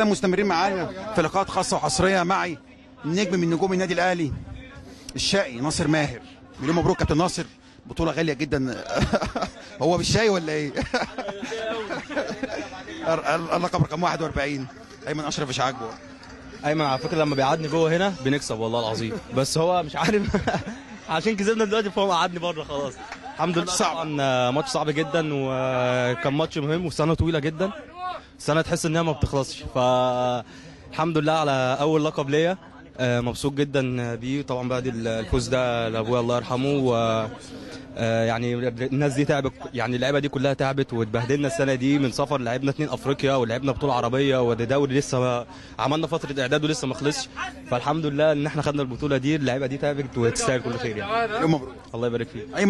مستمرين معانا في لقاءات خاصه وحصريه معي نجم من نجوم النادي الاهلي الشقي ناصر ماهر. مليون مبروك كابتن ناصر، بطوله غاليه جدا. هو بالشاي ولا ايه؟ اللقب رقم 41 ايمن اشرف مش عاجبه. ايمن على فكره لما بيقعدني جوه هنا بنكسب والله العظيم، بس هو مش عارف عشان كسبنا دلوقتي فهو قعدني بره خلاص. الحمد لله طبعا ماتش صعب جدا وكان ماتش مهم وسنه طويله جدا، سنه تحس انها ما بتخلصش. فالحمد لله على اول لقب ليا، مبسوط جدا بيه طبعا بعد الفوز ده لابويا الله يرحمه. و يعني الناس دي تعبت، يعني اللعيبه دي كلها تعبت واتبهدلنا السنه دي من سفر، لعبنا 2 افريقيا ولعبنا بطوله عربيه وده دوري لسه عملنا فتره اعداد ولسه ما خلصش. فالحمد لله ان احنا خدنا البطوله دي، اللعيبه دي تعبت وتستاهل كل خير يعني. مبروك الله يبارك فيك.